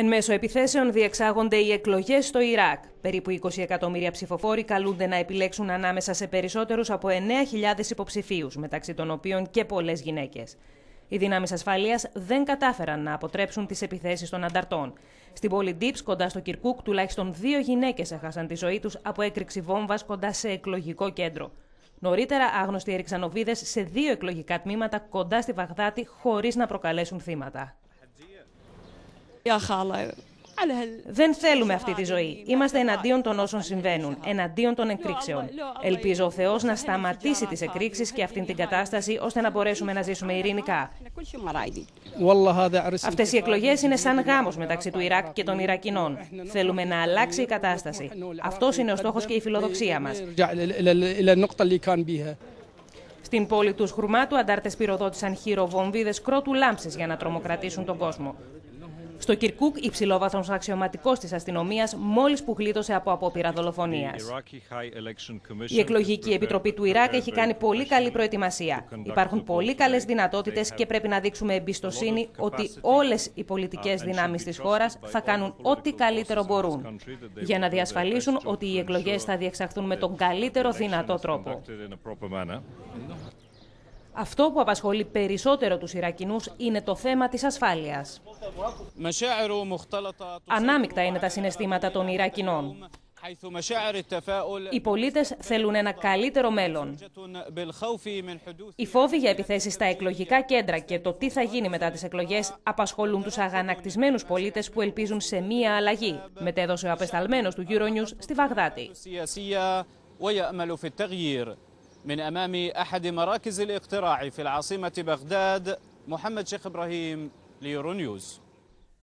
Εν μέσω επιθέσεων διεξάγονται οι εκλογές στο Ιράκ. Περίπου 20 εκατομμύρια ψηφοφόροι καλούνται να επιλέξουν ανάμεσα σε περισσότερους από 9.000 υποψηφίους, μεταξύ των οποίων και πολλές γυναίκες. Οι δυνάμεις ασφαλείας δεν κατάφεραν να αποτρέψουν τις επιθέσεις των ανταρτών. Στην πόλη Ντιμπς, κοντά στο Κιρκούκ, τουλάχιστον 2 γυναίκες έχασαν τη ζωή τους από έκρηξη βόμβας κοντά σε εκλογικό κέντρο. Νωρίτερα, άγνωστοι έριξαν οβίδες σε 2 εκλογικά τμήματα κοντά στη Βαγδάτη, χωρίς να προκαλέσουν θύματα. Δεν θέλουμε αυτή τη ζωή. Είμαστε εναντίον των όσων συμβαίνουν, εναντίον των εκρήξεων. Ελπίζω ο Θεός να σταματήσει τις εκρήξεις και αυτήν την κατάσταση, ώστε να μπορέσουμε να ζήσουμε ειρηνικά. Αυτές οι εκλογές είναι σαν γάμος μεταξύ του Ιράκ και των Ιρακινών. Θέλουμε να αλλάξει η κατάσταση. Αυτός είναι ο στόχος και η φιλοδοξία μας. Στην πόλη Τουζ Χουρμάτου, αντάρτες πυροδότησαν χειροβομβίδες κρότου λάμψης για να τρομοκρατήσουν τον κόσμο. Στο Κιρκούκ, υψηλόβαθμος αξιωματικός της αστυνομίας μόλις που γλίτωσε από απόπειρα δολοφονίας. Η εκλογική επιτροπή του Ιράκ έχει κάνει πολύ καλή προετοιμασία. Υπάρχουν πολύ καλές δυνατότητες και πρέπει να δείξουμε εμπιστοσύνη ότι όλες οι πολιτικές δυνάμεις της χώρας θα κάνουν ό,τι καλύτερο μπορούν για να διασφαλίσουν ότι οι εκλογές θα διεξαχθούν με τον καλύτερο δυνατό τρόπο. Αυτό που απασχολεί περισσότερο τους Ιρακινούς είναι το θέμα της ασφάλειας. Ανάμεικτα είναι τα συναισθήματα των Ιρακινών. Οι πολίτες θέλουν ένα καλύτερο μέλλον. Οι φόβοι για επιθέσεις στα εκλογικά κέντρα και το τι θα γίνει μετά τις εκλογές απασχολούν τους αγανακτισμένους πολίτες που ελπίζουν σε μία αλλαγή, μετέδωσε ο απεσταλμένος του Euronews στη Βαγδάτη. من أمام أحد مراكز الاقتراع في العاصمة بغداد محمد شيخ إبراهيم ليورونيوز.